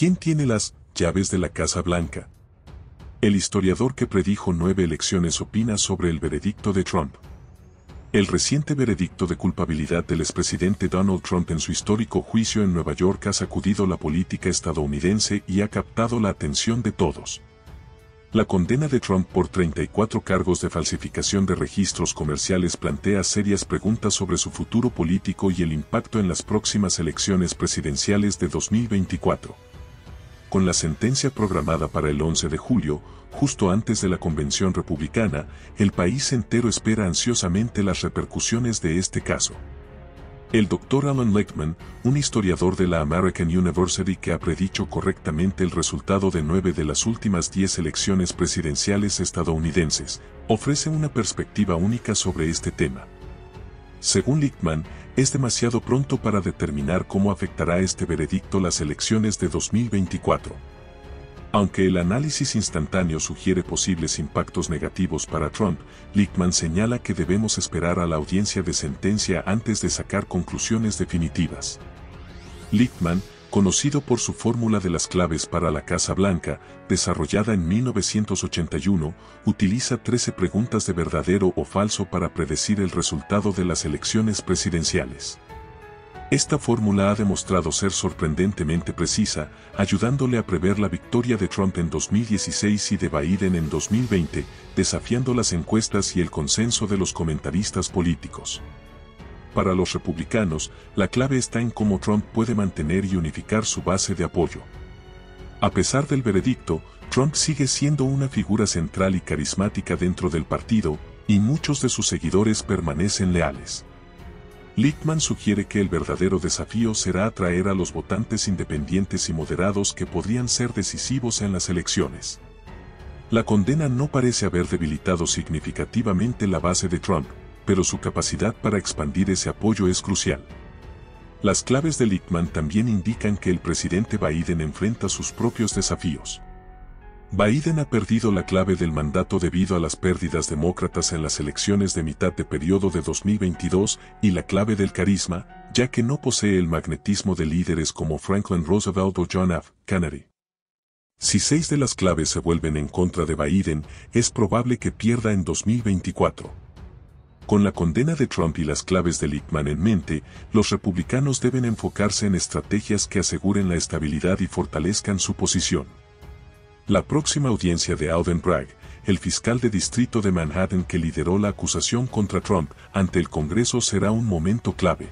¿Quién tiene las llaves de la Casa Blanca? El historiador que predijo 9 elecciones opina sobre el veredicto de Trump. El reciente veredicto de culpabilidad del expresidente Donald Trump en su histórico juicio en Nueva York ha sacudido la política estadounidense y ha captado la atención de todos. La condena de Trump por 34 cargos de falsificación de registros comerciales plantea serias preguntas sobre su futuro político y el impacto en las próximas elecciones presidenciales de 2024. Con la sentencia programada para el 11 de julio, justo antes de la convención republicana, el país entero espera ansiosamente las repercusiones de este caso. El doctor Alan Lichtman, un historiador de la American University que ha predicho correctamente el resultado de 9 de las últimas 10 elecciones presidenciales estadounidenses, ofrece una perspectiva única sobre este tema. Según Lichtman, es demasiado pronto para determinar cómo afectará este veredicto las elecciones de 2024. Aunque el análisis instantáneo sugiere posibles impactos negativos para Trump, Lichtman señala que debemos esperar a la audiencia de sentencia antes de sacar conclusiones definitivas. Lichtman, conocido por su fórmula de las claves para la Casa Blanca, desarrollada en 1981, utiliza 13 preguntas de verdadero o falso para predecir el resultado de las elecciones presidenciales. Esta fórmula ha demostrado ser sorprendentemente precisa, ayudándole a prever la victoria de Trump en 2016 y de Biden en 2020, desafiando las encuestas y el consenso de los comentaristas políticos. Para los republicanos, la clave está en cómo Trump puede mantener y unificar su base de apoyo. A pesar del veredicto, Trump sigue siendo una figura central y carismática dentro del partido, y muchos de sus seguidores permanecen leales. Lichtman sugiere que el verdadero desafío será atraer a los votantes independientes y moderados que podrían ser decisivos en las elecciones. La condena no parece haber debilitado significativamente la base de Trump, pero su capacidad para expandir ese apoyo es crucial. Las claves de Lichtman también indican que el presidente Biden enfrenta sus propios desafíos. Biden ha perdido la clave del mandato debido a las pérdidas demócratas en las elecciones de mitad de periodo de 2022 y la clave del carisma, ya que no posee el magnetismo de líderes como Franklin Roosevelt o John F. Kennedy. Si 6 de las claves se vuelven en contra de Biden, es probable que pierda en 2024. Con la condena de Trump y las claves de Lichtman en mente, los republicanos deben enfocarse en estrategias que aseguren la estabilidad y fortalezcan su posición. La próxima audiencia de Alvin Bragg, el fiscal de distrito de Manhattan que lideró la acusación contra Trump ante el Congreso, será un momento clave.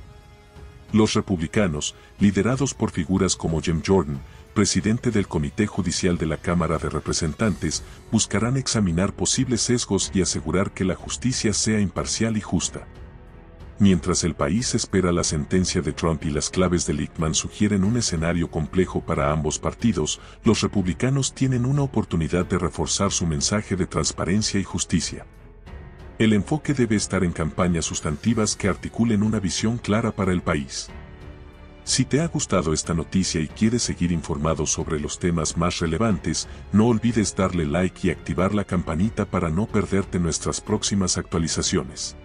Los republicanos, liderados por figuras como Jim Jordan, presidente del Comité Judicial de la Cámara de Representantes, buscarán examinar posibles sesgos y asegurar que la justicia sea imparcial y justa. Mientras el país espera la sentencia de Trump y las claves de Lichtman sugieren un escenario complejo para ambos partidos, los republicanos tienen una oportunidad de reforzar su mensaje de transparencia y justicia. El enfoque debe estar en campañas sustantivas que articulen una visión clara para el país. Si te ha gustado esta noticia y quieres seguir informado sobre los temas más relevantes, no olvides darle like y activar la campanita para no perderte nuestras próximas actualizaciones.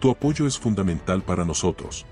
Tu apoyo es fundamental para nosotros.